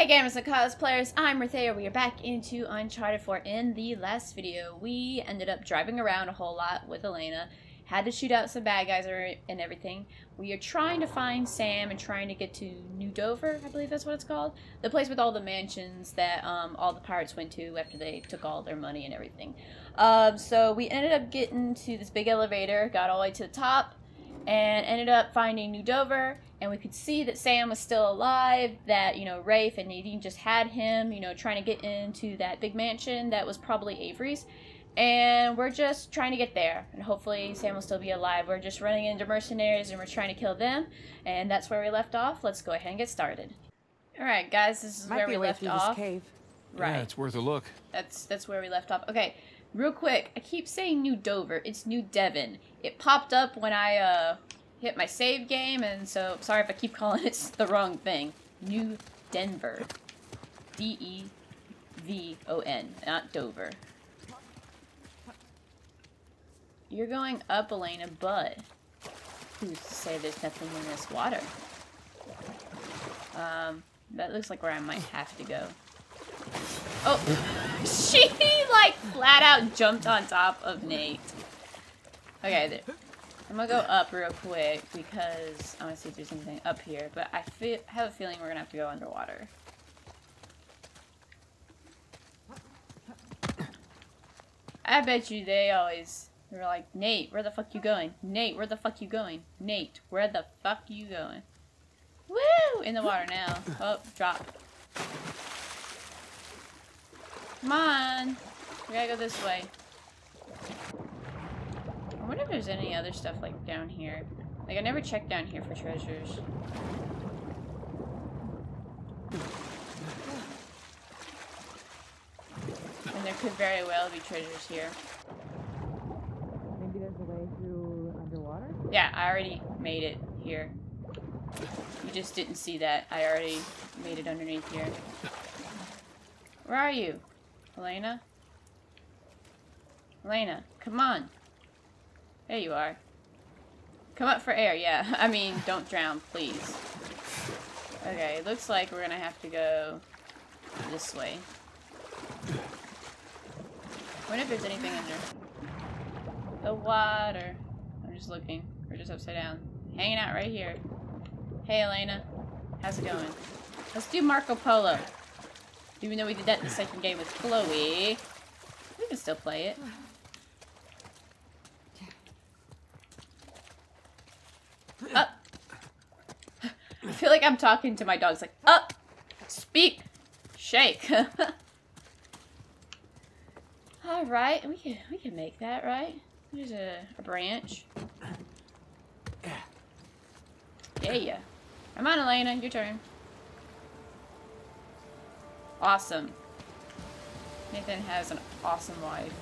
Hey gamers and cosplayers, I'm Rehthea. We are back into Uncharted 4. In the last video, we ended up driving around a whole lot with Elena, had to shoot out some bad guys and everything. We are trying to find Sam and trying to get to New Dover, I believe that's what it's called. The place with all the mansions that all the pirates went to after they took all their money and everything. So we ended up getting to this big elevator, got all the way to the top, and ended up finding New Dover. And we could see that Sam was still alive, that, you know, Rafe and Nadine just had him, you know, trying to get into that big mansion that was probably Avery's. And we're just trying to get there, and hopefully Sam will still be alive. We're just running into mercenaries and we're trying to kill them, and that's where we left off. Let's go ahead and get started. All right, guys, this is where we left off. Cave. Right. Yeah, it's worth a look. That's where we left off. Okay, real quick, I keep saying New Dover. It's New Devon. It popped up when I, hit my save game, and so sorry if I keep calling it the wrong thing. New Denver. D-E-V-O-N, not Dover. You're going up, Elena, but who's to say there's nothing in this water? That looks like where I might have to go. Oh, she like flat out jumped on top of Nate. Okay, there. I'm gonna go up real quick because I want to see if there's anything up here, but I have a feeling we're gonna have to go underwater. I bet you they always were like, Nate, where the fuck you going? Nate, where the fuck you going? Nate, where the fuck you going? Woo! In the water now. Oh, drop. Come on. We gotta go this way. I wonder if there's any other stuff, like, down here. Like, I never checked down here for treasures. And there could very well be treasures here. Maybe there's a way through underwater? Yeah, I already made it here. You just didn't see that. I already made it underneath here. Where are you? Elena? Elena, come on. There you are. Come up for air, yeah. I mean, don't drown, please. Okay, looks like we're gonna have to go this way. I wonder if there's anything under the water. I'm just looking. We're just upside down. Hanging out right here. Hey, Elena. How's it going? Let's do Marco Polo. Even though we did that in the second game with Chloe, we can still play it. Up. I feel like I'm talking to my dogs, like, up, speak, shake. All right, we can make that, right? There's a branch. Yeah. Come on, Elena, your turn. Awesome. Nathan has an awesome life.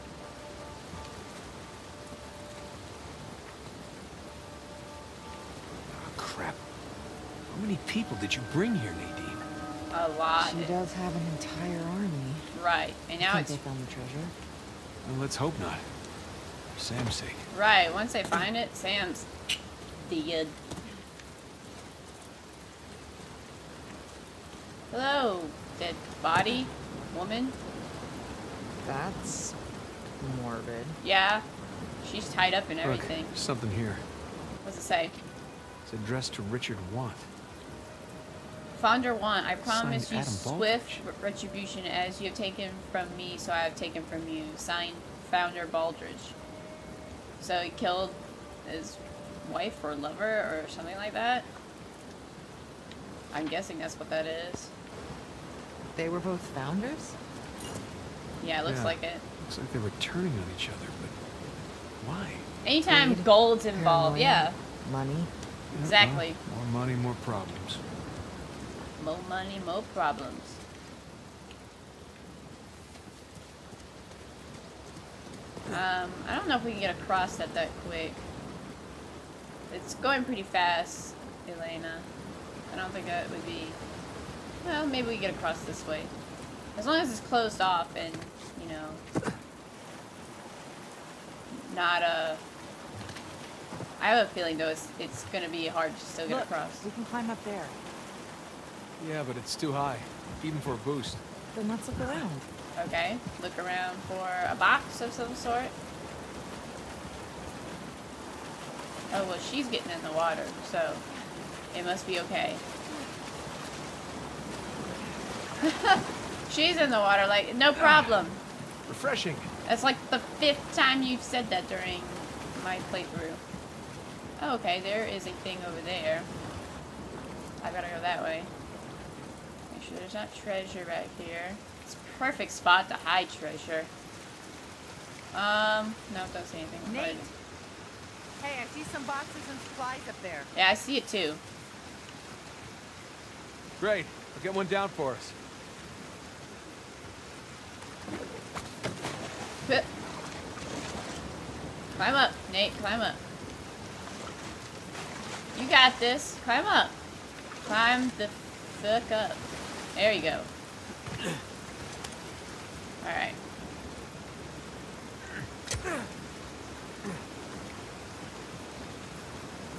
Crap. How many people did you bring here, Nadine? A lot. She does have an entire army. Right. And now it's... they found the treasure. Well, let's hope not. For Sam's sake. Right. Once they find it, Sam's dead. Hello, dead body woman. That's morbid. Yeah. She's tied up in everything. Look, something here. What's it say? It's addressed to Richard Want. Founder Want, I promise Signed you swift retribution as you have taken from me, so I have taken from you. Signed, Founder Baldridge. So he killed his wife or lover or something like that? I'm guessing that's what that is. They were both founders? Yeah, it looks like it. Looks like they were turning on each other, but why? Anytime gold's involved, yeah. Money. Exactly. More money, more problems. More money, more problems. I don't know if we can get across that quick. It's going pretty fast, Elena. I don't think that would be... Well, maybe we can get across this way. As long as it's closed off and, you know... Not a... I have a feeling, though, it's going to be hard to still get across. We can climb up there. Yeah, but it's too high. even for a boost. Then let's look around. Okay, look around for a box of some sort. Oh, well, she's getting in the water, so it must be okay. She's in the water, like, no problem. Refreshing. That's like the 5th time you've said that during my playthrough. Oh, okay, there is a thing over there. I gotta go that way. Make sure there's not treasure back here. It's a perfect spot to hide treasure. No, don't say anything. Nate. Hey, I see some boxes and supplies up there. Yeah, I see it too. Great. I'll get one down for us. Climb up, Nate. Climb up. You got this. Climb up. Climb the fuck up. There you go. Alright.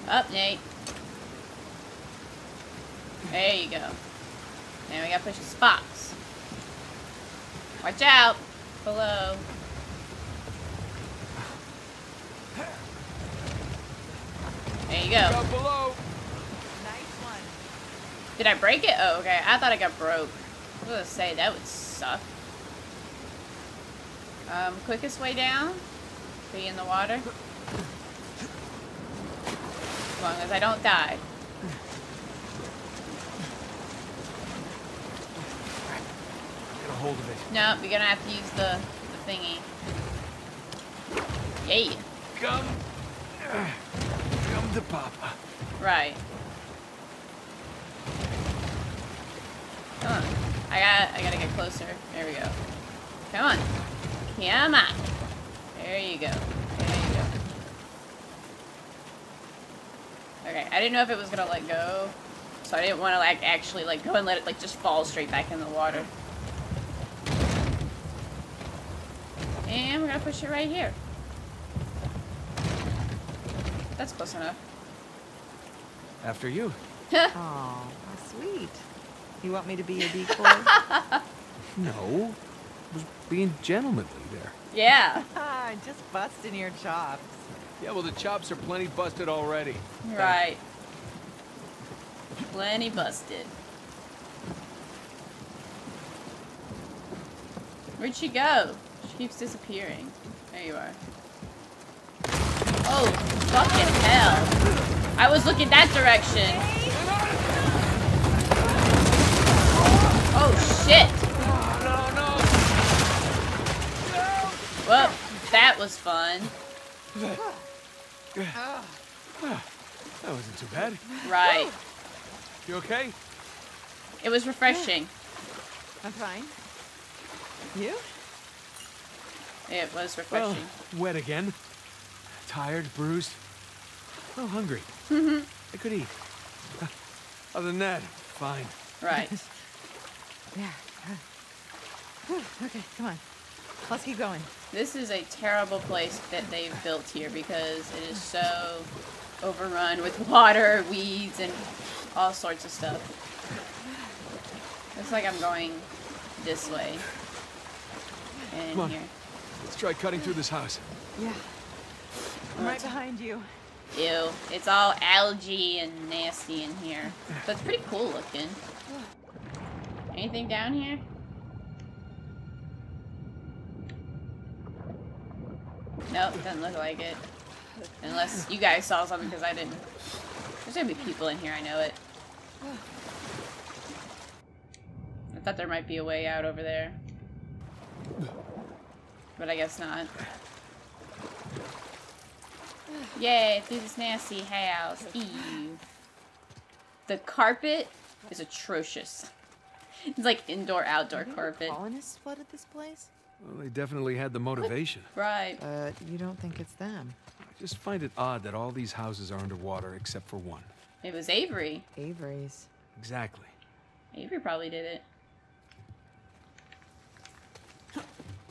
Up, Nate. There you go. Now we gotta push this box. Watch out! Below. There you go. Below. Nice one. Did I break it? Oh, okay. I thought I got broke. I was gonna say, that would suck. Quickest way down? Be in the water? As long as I don't die. Get a hold of it. No, we're gonna have to use the thingy. Yay. Come to Papa. Right. Come on. I gotta get closer. There we go. Come on. Come on. There you go. Okay, I didn't know if it was gonna let go, so I didn't want to like actually like go and let it like just fall straight back in the water. And we're gonna push it right here. That's close enough. After you. Oh, how sweet. You want me to be your decoy? No, I was being gentlemanly there. Yeah. Just busting your chops. Yeah, well, the chops are plenty busted already. Right. Plenty busted. Where'd she go? She keeps disappearing. There you are. Oh, fucking hell. I was looking that direction. Oh, shit. Well, that was fun. That wasn't too bad. Right. You okay? It was refreshing. Yeah. I'm fine. You? It was refreshing. Well, wet again. Tired, bruised. A little hungry. Mm-hmm. I could eat. Other than that, fine. Right. Yeah. Okay, come on. Let's keep going. This is a terrible place that they've built here because it is so overrun with water, weeds, and all sorts of stuff. Looks like I'm going this way. And come on. Here. Let's try cutting through this house. Yeah. I'm right behind you. Ew. It's all algae and nasty in here. But it's pretty cool looking. Anything down here? Nope, doesn't look like it. Unless you guys saw something, because I didn't. There's gonna be people in here, I know it. I thought there might be a way out over there. But I guess not. Yay, through this nasty house. Ew. The carpet is atrocious. It's like indoor-outdoor carpet. Colonists flooded this place? Well, they definitely had the motivation. Right. You don't think it's them? I just find it odd that all these houses are underwater except for one. It was Avery. Avery's. Exactly. Avery probably did it.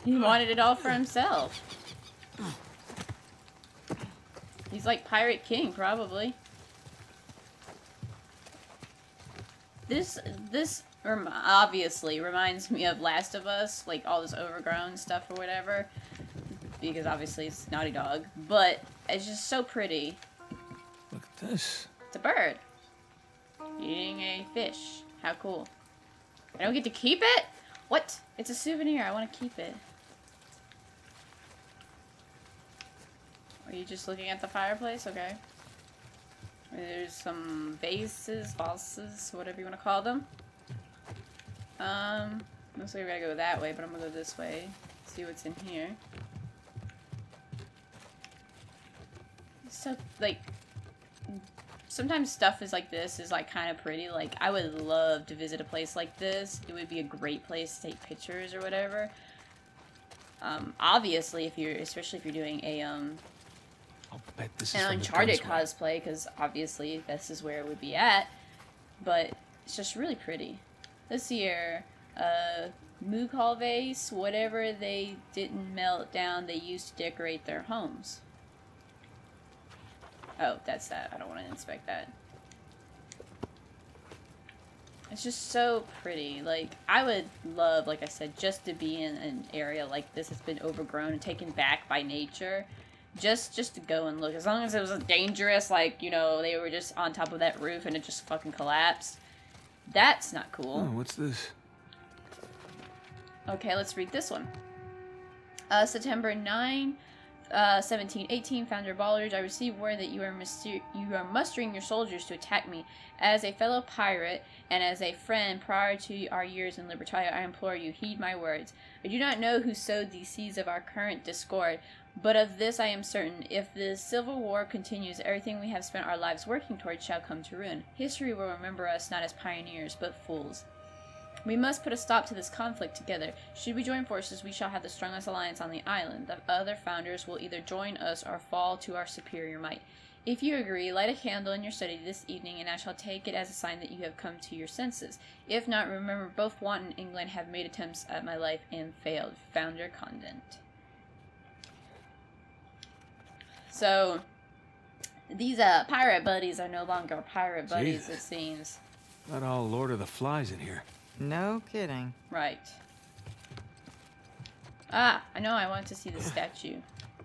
He wanted it all for himself. He's like Pirate King, probably. This obviously reminds me of Last of Us, like all this overgrown stuff or whatever, because obviously it's Naughty Dog, but it's just so pretty. Look at this. It's a bird. Eating a fish. How cool. I don't get to keep it? What? It's a souvenir. I want to keep it. Are you just looking at the fireplace? Okay. There's some vases, vases, whatever you want to call them. Looks like we gotta go that way, but I'm gonna go this way. See what's in here. So, like, sometimes stuff is like this is, like, kind of pretty. Like, I would love to visit a place like this. It would be a great place to take pictures or whatever. Obviously, if you're, especially if you're doing a, I'll bet this is an Uncharted cosplay, because obviously this is where it would be at, but it's just really pretty. This year, Moog Hall vase, whatever they didn't melt down, they used to decorate their homes. Oh, that's that. I don't want to inspect that. It's just so pretty. Like, I would love, like I said, just to be in an area like this that's been overgrown and taken back by nature. Just to go and look. As long as it wasn't dangerous, like, you know, they were just on top of that roof and it just fucking collapsed. That's not cool. Oh, what's this? Okay, let's read this one. September 9, 1718, Founder Baldridge, I received word that you are mustering your soldiers to attack me. As a fellow pirate and as a friend prior to our years in Libertalia, I implore you, heed my words. I do not know who sowed the seeds of our current discord, but of this I am certain, if the civil war continues, everything we have spent our lives working towards shall come to ruin. History will remember us not as pioneers, but fools. We must put a stop to this conflict together. Should we join forces, we shall have the strongest alliance on the island. The other founders will either join us or fall to our superior might. If you agree, light a candle in your study this evening, and I shall take it as a sign that you have come to your senses. If not, remember, both Want and England have made attempts at my life and failed. Founder Condent. So, these pirate buddies are no longer pirate buddies, Jesus. It seems. Not all Lord of the Flies in here. No kidding. Right. Ah, I know I want to see the statue.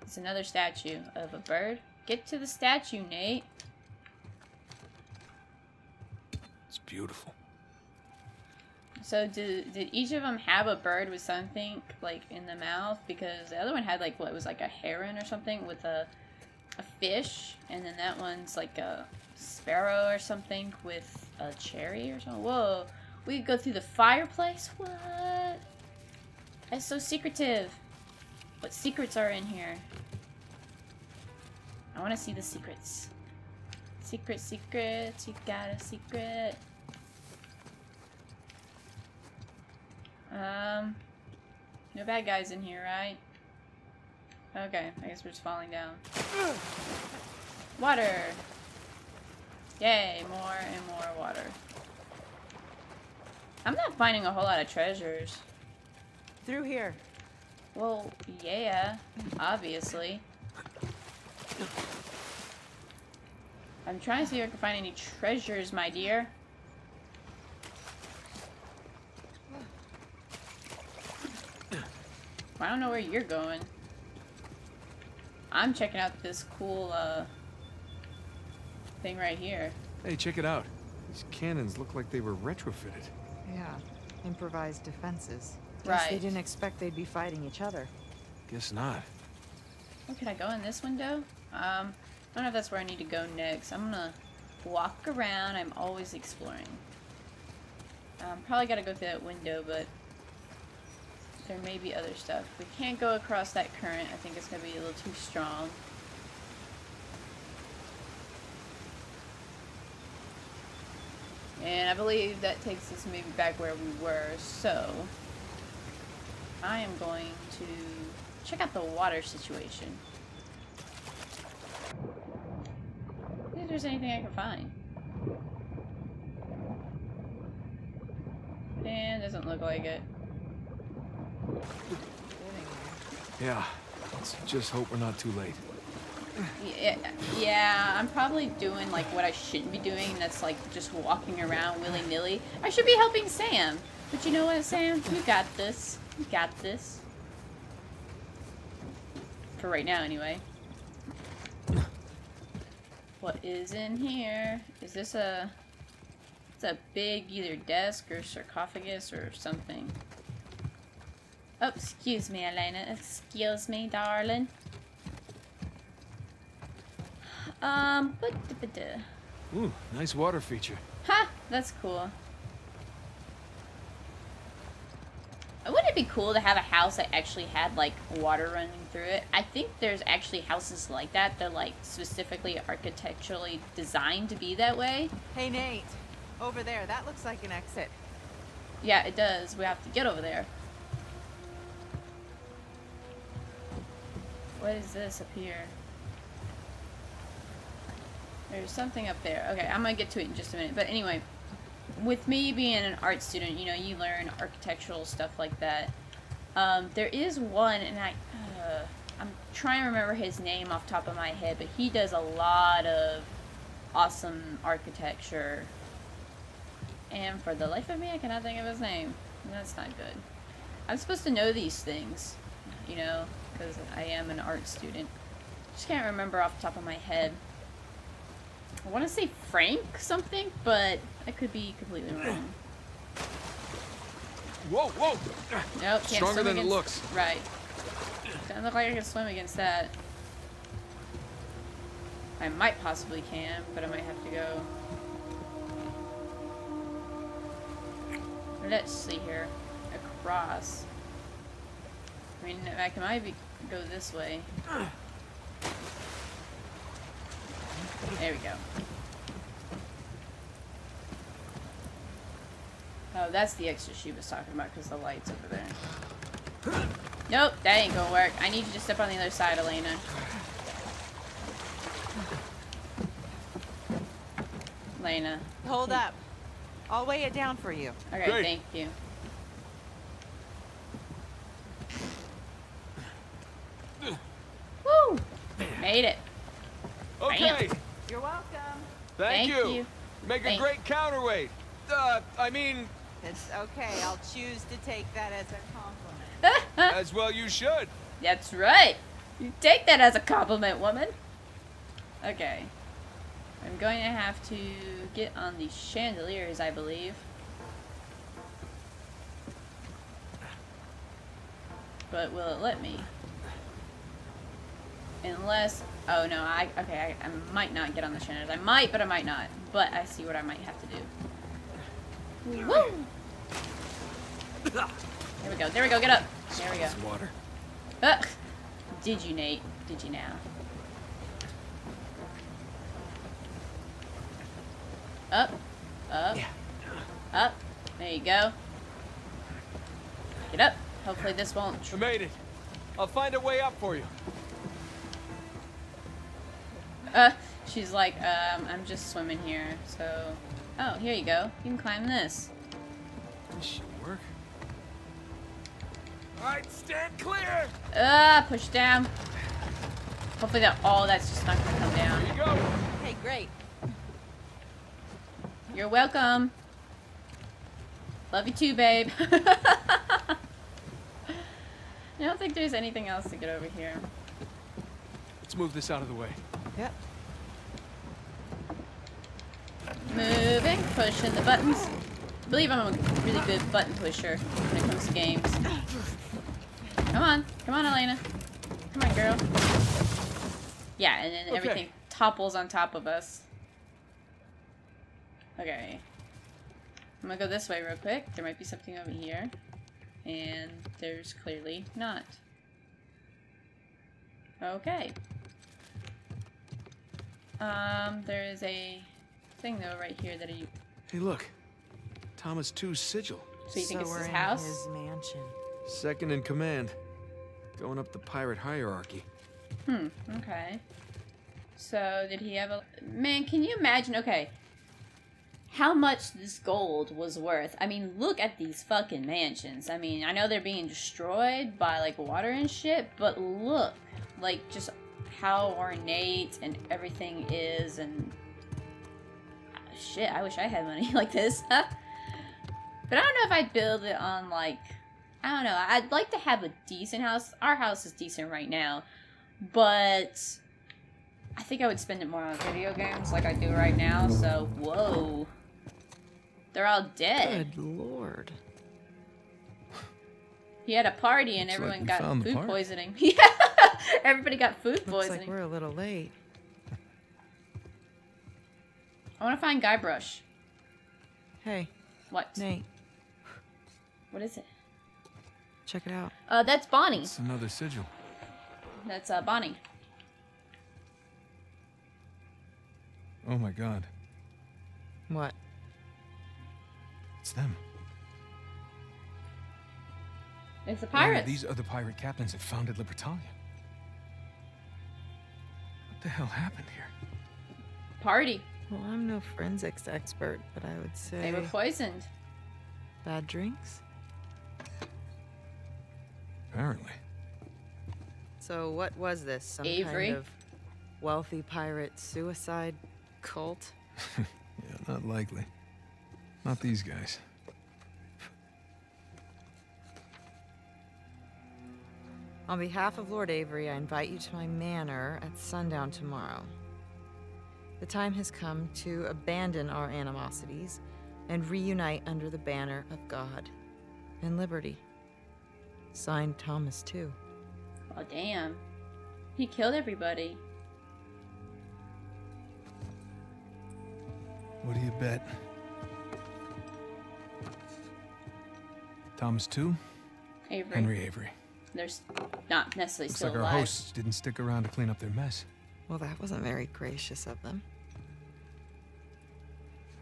It's another statue of a bird. Get to the statue, Nate. It's beautiful. So did each of them have a bird with something like in the mouth? Because the other one had like what was like a heron or something with a fish, and then that one's like a sparrow or something with a cherry or something. Whoa, we could go through the fireplace. What? That's so secretive. What secrets are in here? I want to see the secrets. Secret, secrets, you got a secret. No bad guys in here, right? Okay, I guess we're just falling down. Water! Yay, more and more water. I'm not finding a whole lot of treasures. Through here. Well, yeah, obviously. I'm trying to see if I can find any treasures, my dear. I don't know where you're going. I'm checking out this cool, thing right here. Hey, check it out. These cannons look like they were retrofitted. Yeah, improvised defenses. Right. Guess they didn't expect they'd be fighting each other. Guess not. Oh, can I go in this window? I don't know if that's where I need to go next. I'm gonna walk around. I'm always exploring. Probably gotta go through that window, but there may be other stuff. We can't go across that current. I think it's gonna be a little too strong. And I believe that takes us maybe back where we were, so I am going to check out the water situation. See if there's anything I can find. And doesn't look like it. Yeah, let's just hope we're not too late. Yeah, I'm probably doing like what I shouldn't be doing, and that's like just walking around willy-nilly. I should be helping Sam, but you know what, Sam? You got this. You got this. For right now, anyway. What is in here? Is this a... It's a big either desk or sarcophagus or something. Oh, excuse me, Elena. Excuse me, darling. Ooh, nice water feature. Ha! That's cool. Wouldn't it be cool to have a house that actually had, like, water running through it? I think there's actually houses like that. They're, like, specifically architecturally designed to be that way. Hey, Nate. Over there. That looks like an exit. Yeah, it does. We have to get over there. What is this up here? There's something up there. Okay, I'm gonna get to it in just a minute. But anyway, with me being an art student, you know, you learn architectural stuff like that. There is one, and I'm trying to remember his name off the top of my head, but he does a lot of awesome architecture. And for the life of me, I cannot think of his name. That's not good. I'm supposed to know these things, you know, because I am an art student. Just can't remember off the top of my head. I want to say Frank something, but I could be completely wrong. Whoa, whoa! Nope, can't Stronger than against... it looks. Right. Doesn't look like I can swim against that. I might possibly can, but I might have to go. Let's see here. Across. I mean, I can maybe go this way. There we go. Oh, that's the exit she was talking about because the light's over there. Nope, that ain't gonna work. I need you to step on the other side, Elena. Elena. Hold up. I'll weigh it down for you. Okay, great. Thank you. Woo! Made it. Okay. Bam. You're welcome. Thank you. Make a great counterweight. I mean... It's okay. I'll choose to take that as a compliment. As well you should. That's right. You take that as a compliment, woman. Okay. I'm going to have to get on these chandeliers, I believe. But will it let me? Unless... Oh no, I might not get on the chandeliers. I might, but I might not. But I see what I might have to do. Woo! There we go, get up. There we go. Water. Ugh! Did you, Nate? Did you now? Up. Up. Up. There you go. Get up. Hopefully this won't... I made it. I'll find a way up for you. She's like, I'm just swimming here, so... Oh, here you go. You can climb this. This should work. Alright, stand clear! Push down. Hopefully that that's just not gonna come down. There you go! Hey, great. You're welcome. Love you too, babe. I don't think there's anything else to get over here. Let's move this out of the way. Yep. Moving, pushing the buttons. I believe I'm a really good button pusher when it comes to games. Come on, Elena. Come on, girl. Yeah, and then everything topples on top of us. Okay. I'm gonna go this way real quick. There might be something over here. And there's clearly not. Okay. There is a thing though right here that you... Hey, look. Thomas II's sigil. So you think it's his house? His mansion. Second in command. Going up the pirate hierarchy. Hmm, okay. So, did he have a... Man, can you imagine... Okay. How much this gold was worth. I mean, look at these fucking mansions. I mean, I know they're being destroyed by, like, water and shit, but look. Like, just how ornate and everything is, and shit, I wish I had money like this. But I don't know if I'd build it on, like, I don't know. I'd like to have a decent house. Our house is decent right now, but I think I would spend it more on video games like I do right now, so... Whoa. They're all dead. Good lord. He had a party and everyone got food poisoning. Yeah! Everybody got food poisoning. Looks like we're a little late. I want to find Guybrush. Hey. What? Nate. What is it? Check it out. That's Bonnie. It's another sigil. That's, Bonnie. Oh my god. What? It's them. It's the pirates. Yeah, these are the pirate captains that founded Libertalia. What the hell happened here? Party. Well, I'm no forensics expert, but I would say... They were poisoned. Bad drinks? Apparently. So what was this? Some kind of wealthy pirate suicide cult? Yeah, not likely. Not these guys. On behalf of Lord Avery, I invite you to my manor at sundown tomorrow. The time has come to abandon our animosities and reunite under the banner of God and liberty. Signed, Thomas II. Oh, damn. He killed everybody. What do you bet? Thomas II? Avery. Henry Avery. They're not necessarily still alive. Looks like our hosts didn't stick around to clean up their mess. Well, that wasn't very gracious of them.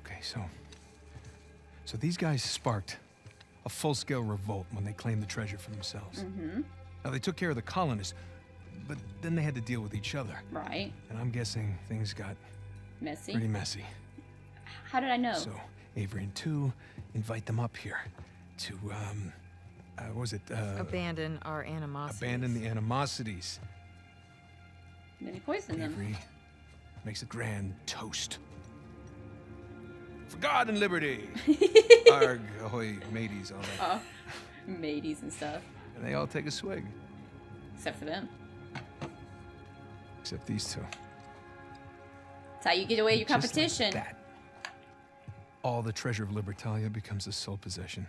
Okay, so these guys sparked a full-scale revolt when they claimed the treasure for themselves. Mm-hmm. Now, they took care of the colonists, but then they had to deal with each other. Right. And I'm guessing things got... Messy? Pretty messy. How did I know? So, Avery and Tew invite them up here to, what was it? Abandon our animosities. Abandon the animosities. And then he poisoned them. Avery makes a grand toast. For God and liberty! Arg, ahoy, mateys, all that. Oh, mateys and stuff. And they all take a swig. Except for them. Except these two. That's how you get away your competition. Just like that. All the treasure of Libertalia becomes the sole possession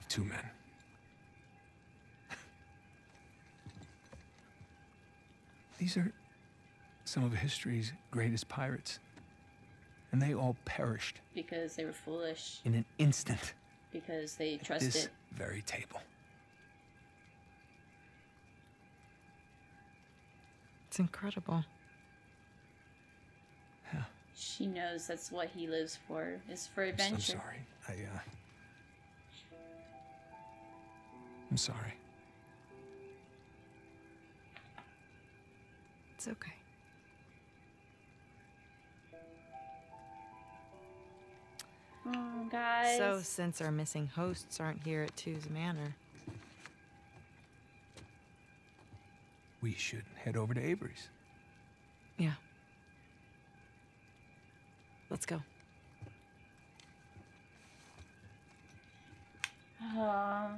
of two men. These are some of history's greatest pirates. And they all perished. Because they were foolish. In an instant. Because they trusted. At this very table. It's incredible. Yeah. She knows that's what he lives for, is for adventure. I'm sorry. I'm sorry. It's okay. Oh, guys. So, since our missing hosts aren't here at Tew's Manor... We should head over to Avery's. Yeah. Let's go. I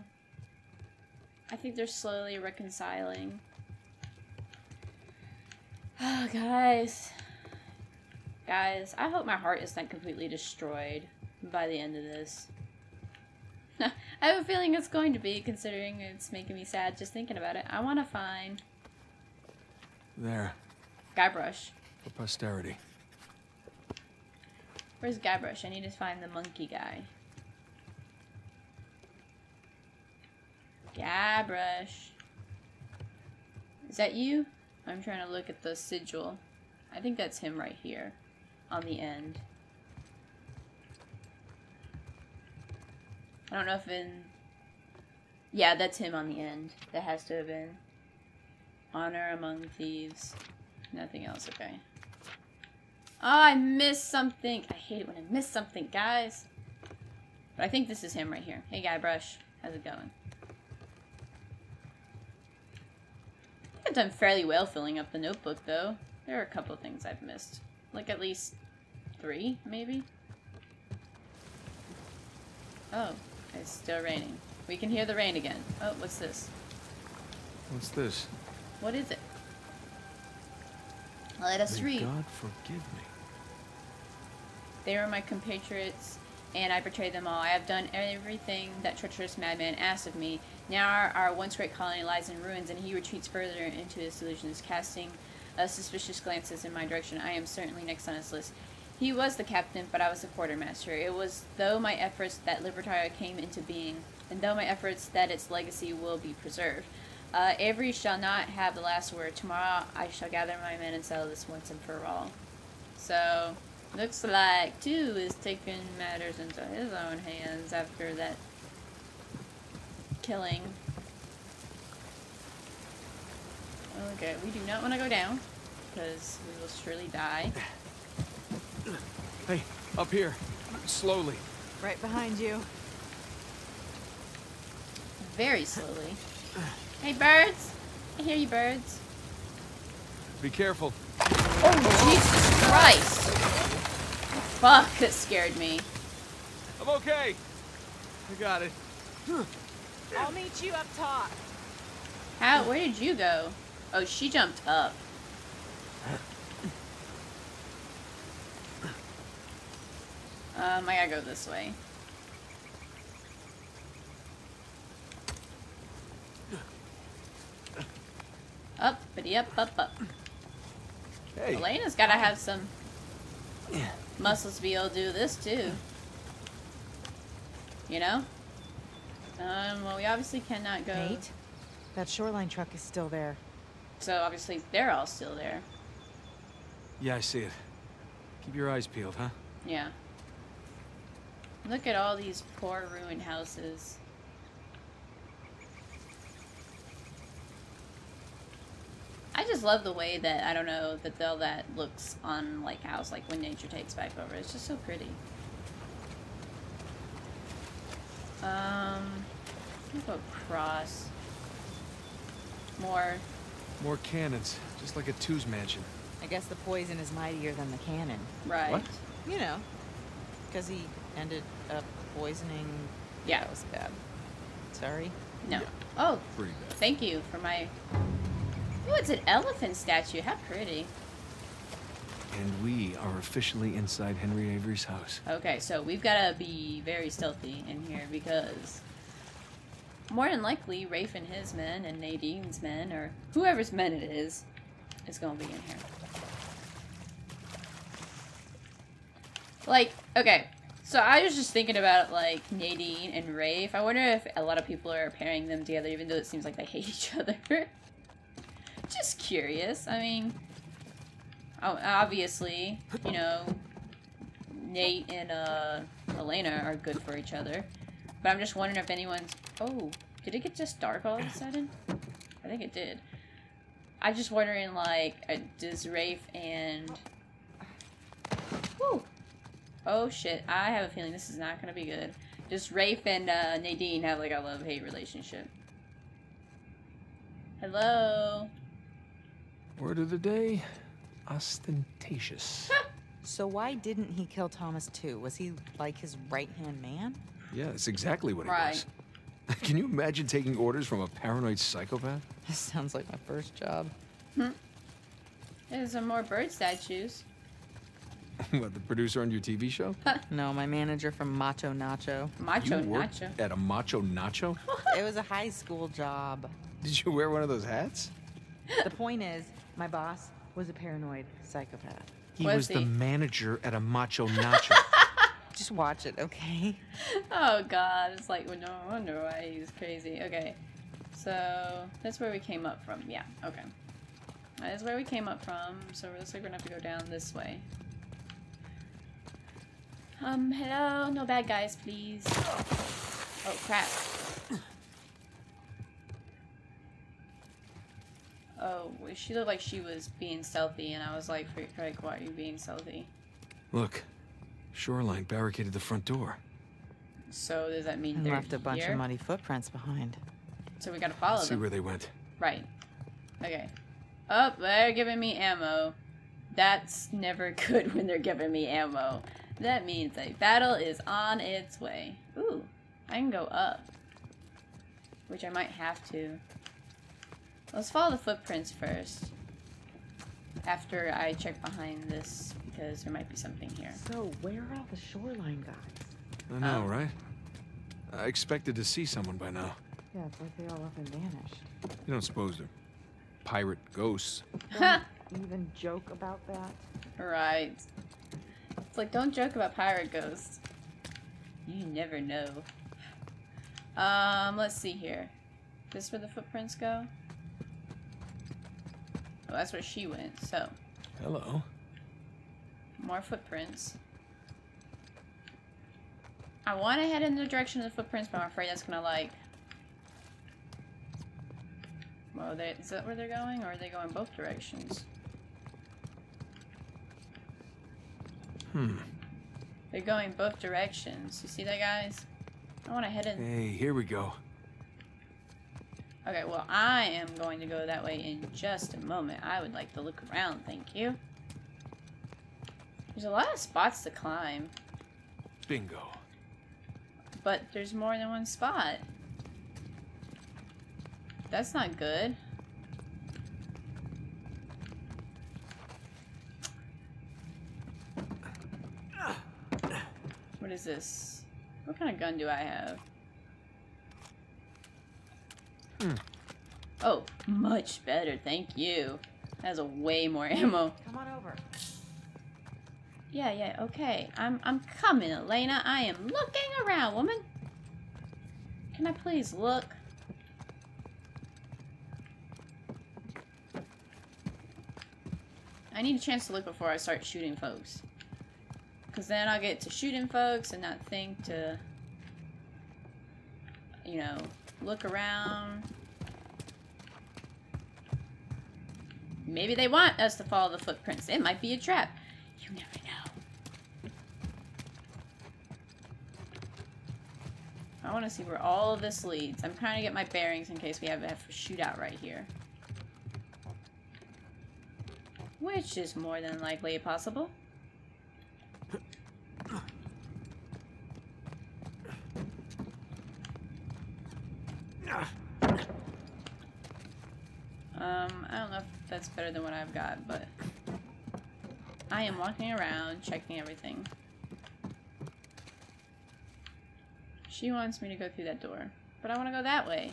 think they're slowly reconciling. Oh, guys. Guys, I hope my heart is not completely destroyed by the end of this. I have a feeling it's going to be, considering it's making me sad just thinking about it. I want to find... There. Guybrush. For posterity. Where's Guybrush? I need to find the monkey guy. Guybrush. Is that you? I'm trying to look at the sigil. I think that's him right here. On the end. I don't know if in... Yeah, that's him on the end. That has to have been. Honor among thieves. Nothing else, okay. Oh, I missed something. I hate it when I miss something, guys. But I think this is him right here. Hey, Guybrush. How's it going? Look at I've done fairly well filling up the notebook, though. There are a couple things I've missed. Like at least 3, maybe? Oh, it's still raining. We can hear the rain again. Oh, what's this? What's this? What is it? Let us read. God forgive me. They were my compatriots, and I betrayed them all. I have done everything that treacherous madman asked of me. Now our once great colony lies in ruins, and he retreats further into his delusions, casting suspicious glances in my direction. I am certainly next on his list. He was the captain, but I was the quartermaster. It was though my efforts that Libertalia came into being, and though my efforts that its legacy will be preserved. Avery shall not have the last word. Tomorrow I shall gather my men and settle this once and for all. So, looks like Tew is taking matters into his own hands after that killing. Okay, we do not want to go down, because we will surely die. Hey, up here. Slowly. Right behind you. Very slowly. Hey, birds! I hear you, birds. Be careful. Oh, Jesus Christ! Fuck, that scared me. I'm okay. I got it. I'll meet you up top. How? Where did you go? Oh, she jumped up. I gotta go this way. Up, buddy, up, up, up. Hey. Elena's gotta have some muscles to be able to do this too. You know? Well, we obviously cannot go. Nate, that Shoreline truck is still there. So obviously they're all still there. Yeah, I see it. Keep your eyes peeled, huh? Yeah. Look at all these poor ruined houses. I just love the way that, I don't know, that all that looks on, like, house, like, when nature takes back over. It's just so pretty. Let's go across. More cannons, just like a Tew's mansion. I guess the poison is mightier than the cannon. Right. What? You know, because he ended up poisoning. Yeah, that was bad. Sorry. No. Yeah. Oh, pretty bad. Thank you for my. Oh, it's an elephant statue. How pretty. And we are officially inside Henry Avery's house. Okay, so we've got to be very stealthy in here because more than likely Rafe and his men and Nadine's men or whoever's men it is going to be in here. Like, okay. So I was just thinking about, like, Nadine and Rafe. I wonder if a lot of people are pairing them together, even though it seems like they hate each other. Just curious. I mean, obviously, you know, Nate and Elena are good for each other. But I'm just wondering if anyone's... Oh, did it get just dark all of a sudden? I think it did. I'm just wondering, like, does Rafe and... Woo! Oh shit, I have a feeling this is not gonna be good. Just Rafe and Nadine have like a love-hate relationship. Hello? Word of the day, ostentatious. So why didn't he kill Thomas II? Was he like his right-hand man? Yeah, that's exactly what he was. Can you imagine taking orders from a paranoid psychopath? This sounds like my first job. There's some more bird statues. What, the producer on your TV show? No, my manager from Macho Nacho. Macho Nacho? You worked at a Macho Nacho? It was a high school job. Did you wear one of those hats? The point is, my boss was a paranoid psychopath. He was the manager at a Macho Nacho. Just watch it, okay? Oh, God. It's like, well, no wonder why he's crazy. Okay. So, that's where we came up from. Yeah, okay. That is where we came up from. So, it looks like we're going to have to go down this way. Hello? No bad guys, please. Oh, crap. Oh, she looked like she was being stealthy, and I was like, freak, why are you being stealthy? Look, Shoreline barricaded the front door. So does that mean they're left a bunch of muddy footprints behind. So we gotta follow them. See where they went. Right. Okay. Oh, they're giving me ammo. That's never good when they're giving me ammo. That means a battle is on its way. Ooh, I can go up. Which I might have to. Let's follow the footprints first. After I check behind this, because there might be something here. So, where are all the shoreline guys? I know, right? I expected to see someone by now. Yeah, it's like they all up and vanished. You don't suppose they're pirate ghosts? Don't even joke about that. Right. It's like, don't joke about pirate ghosts. You never know. Let's see here. Is this where the footprints go? Oh, that's where she went, so. Hello. More footprints. I want to head in the direction of the footprints, but I'm afraid that's gonna, like... Whoa, is that where they're going? Or are they going both directions? Hmm. They're going both directions. You see that, guys? I want to head in... Hey, here we go. Okay, well, I am going to go that way in just a moment. I would like to look around, thank you. There's a lot of spots to climb. Bingo. But there's more than one spot. That's not good. What is this? What kind of gun do I have? Oh, much better, thank you. That has a way more ammo. Come on over. Yeah, yeah, okay. I'm coming, Elena. I am looking around, woman. Can I please look? I need a chance to look before I start shooting folks. Because then I'll get to shooting folks and not think to, you know, look around. Maybe they want us to follow the footprints. It might be a trap. You never know. I want to see where all of this leads. I'm trying to get my bearings in case we have a shootout right here. Which is more than likely possible. I don't know if that's better than what I've got, but I am walking around, checking everything. She wants me to go through that door, but I want to go that way.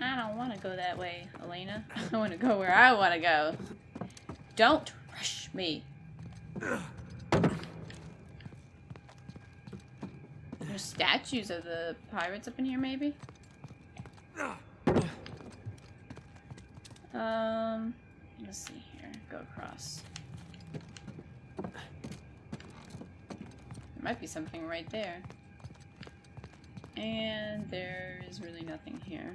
I don't want to go that way, Elena. I want to go where I want to go. Don't rush me. There's statues of the pirates up in here, maybe? Let's see here. Go across. There might be something right there. And there is really nothing here.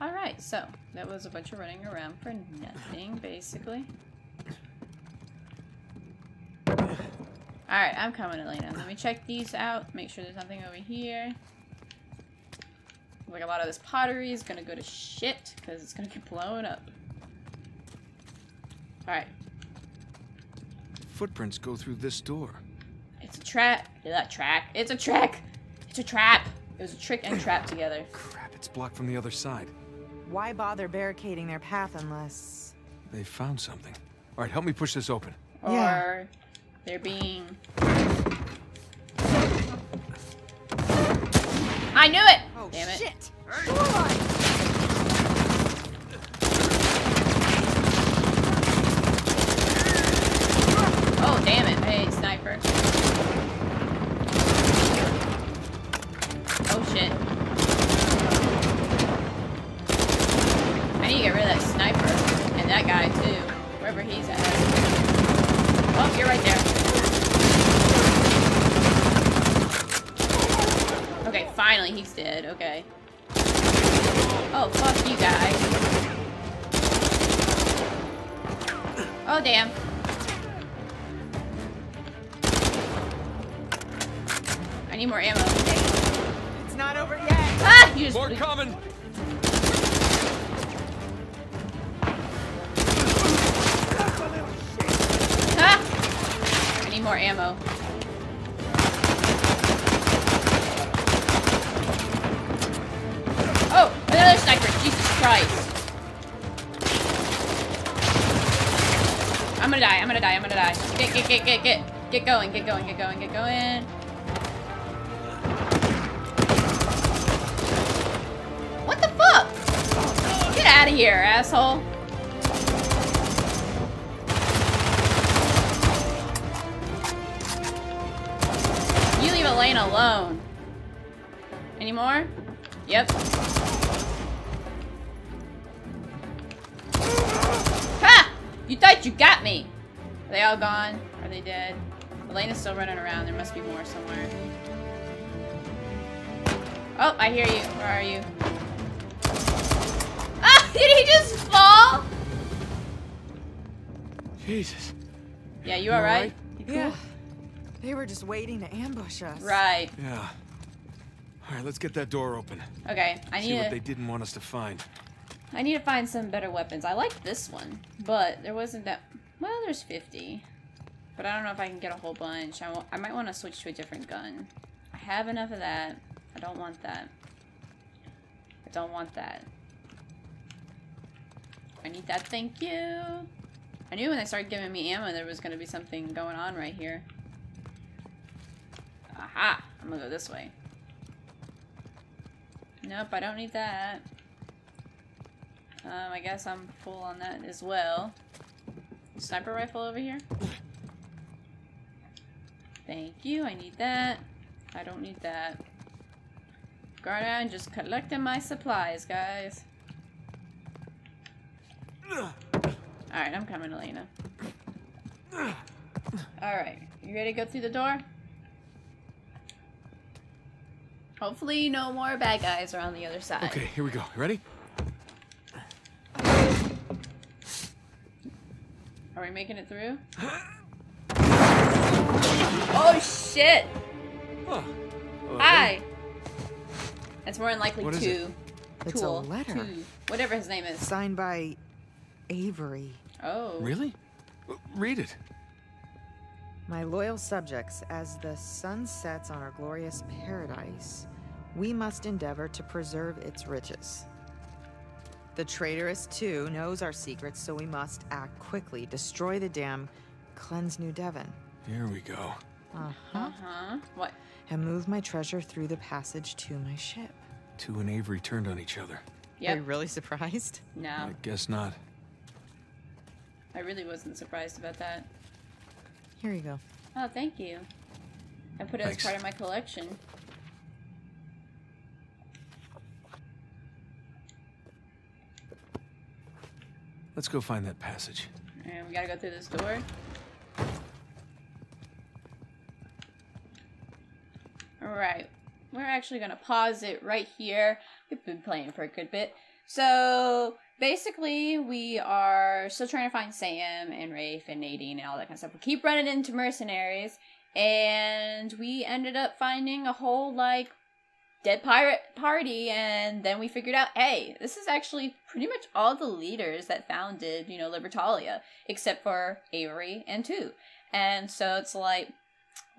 Alright, so that was a bunch of running around for nothing, basically. Alright, I'm coming, Elena. Let me check these out, make sure there's nothing over here. Like, a lot of this pottery is gonna go to shit, because it's gonna get blown up. Alright. Footprints go through this door. It's a trap. It's a trick! It's a trap! It was a trick and trap together. Crap, it's blocked from the other side. Why bother barricading their path unless... They found something. Alright, help me push this open. Yeah. Or... they're being... I knew it! Oh, damn it. Shit! Oh, damn it. Hey, sniper. Oh, shit. I need to get rid of that sniper. And that guy, too. Wherever he's at. Oh, you're right there. Okay, finally he's dead. Okay. Oh, fuck you guys. Oh, damn. I need more ammo. It's not over yet. Ah! You just... More coming. ammo. Oh, another sniper. Jesus Christ. I'm gonna die. I'm gonna die. I'm gonna die. Get. Get going. Get going. Get going. Get going. What the fuck? Get out of here, asshole. Elena alone. Any more? Yep. Ha! You thought you got me! Are they all gone? Are they dead? Elena's still running around. There must be more somewhere. Oh, I hear you. Where are you? Ah! Did he just fall? Jesus. Yeah, you alright? You cool? Yeah. They were just waiting to ambush us. Right. Yeah. All right, let's get that door open. Okay, I need to see what they didn't want us to find. I need to find some better weapons. I like this one, but there wasn't that. Well, there's 50, but I don't know if I can get a whole bunch. I might want to switch to a different gun. I have enough of that. I don't want that. I don't want that. I need that. Thank you. I knew when they started giving me ammo there was going to be something going on right here. Aha! I'm gonna go this way. Nope, I don't need that. I guess I'm full on that as well. Sniper rifle over here. Thank you, I need that. I don't need that. Guard down, just collecting my supplies, guys. Alright, I'm coming, Elena. Alright, you ready to go through the door? Hopefully no more bad guys are on the other side. Okay, here we go. Ready? Are we making it through? Oh shit! Huh. Hi! That's more than likely Tew. It's a letter. Tew. Whatever his name is. Signed by Avery. Oh. Really? Read it. My loyal subjects, as the sun sets on our glorious paradise, we must endeavor to preserve its riches. The traitorous Tew knows our secrets, so we must act quickly, destroy the dam, cleanse New Devon. Here we go. What? And move my treasure through the passage to my ship. Tew and Avery turned on each other. Yep. Are you really surprised? No. I guess not. I really wasn't surprised about that. Here you go. Oh, thank you. I put it as part of my collection. Let's go find that passage. And we gotta go through this door. Alright. We're actually gonna pause it right here. We've been playing for a good bit. So basically, we are still trying to find Sam and Rafe and Nadine and all that kind of stuff. We keep running into mercenaries, and we ended up finding a whole, like, dead pirate party, and then we figured out, hey, this is actually pretty much all the leaders that founded, you know, Libertalia, except for Avery and Tew. And so it's like,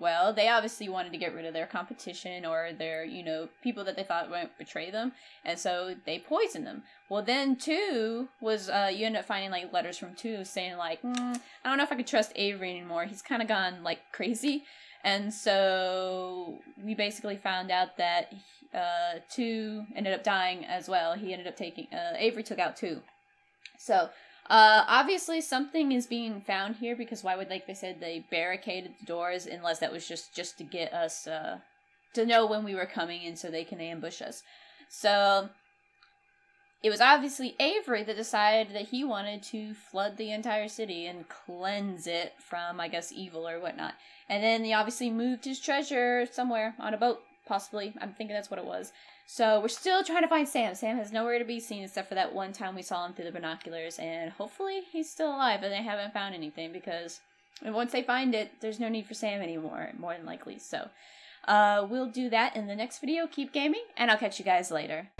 well, they obviously wanted to get rid of their competition or their, you know, people that they thought wouldn't betray them, and so they poisoned them. Well, then Tew was, you end up finding, like, letters from Tew saying, like, I don't know if I could trust Avery anymore. He's kind of gone, like, crazy. And so we basically found out that Tew ended up dying as well. He ended up taking, Avery took out Tew. So obviously something is being found here, because why would, like they said, they barricaded the doors, unless that was just to get us to know when we were coming and so they can ambush us. So it was obviously Avery that decided that he wanted to flood the entire city and cleanse it from, I guess, evil or whatnot. And then he obviously moved his treasure somewhere on a boat, possibly. I'm thinking that's what it was. So we're still trying to find Sam. Sam has nowhere to be seen except for that one time we saw him through the binoculars, and hopefully he's still alive and they haven't found anything, because once they find it, there's no need for Sam anymore, more than likely. So we'll do that in the next video. Keep gaming, and I'll catch you guys later.